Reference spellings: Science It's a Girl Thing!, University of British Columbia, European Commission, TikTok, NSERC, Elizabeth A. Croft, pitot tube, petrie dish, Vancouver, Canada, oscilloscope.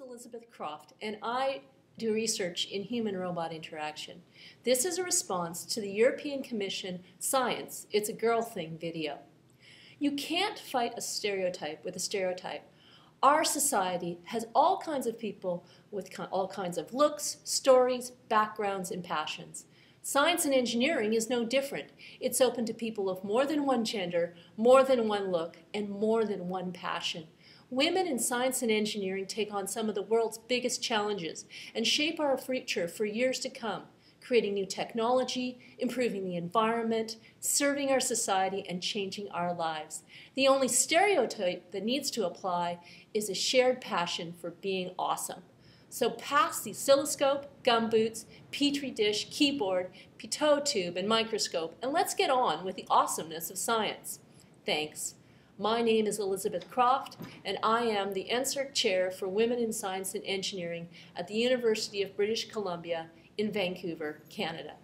is Elizabeth Croft, and I do research in human-robot interaction. This is a response to the European Commission Science It's a Girl Thing! Video. You can't fight a stereotype with a stereotype. Our society has all kinds of people with all kinds of looks, stories, backgrounds, and passions. Science and engineering is no different. It's open to people of more than one gender, more than one look, and more than one passion. Women in science and engineering take on some of the world's biggest challenges and shape our future for years to come, creating new technology, improving the environment, serving our society, and changing our lives. The only stereotype that needs to apply is a shared passion for being awesome. So pass the oscilloscope, gumboots, petri dish, keyboard, pitot tube, and microscope, and let's get on with the awesomeness of science. Thanks. My name is Elizabeth Croft, and I am the NSERC Chair for Women in Science and Engineering at the University of British Columbia in Vancouver, Canada.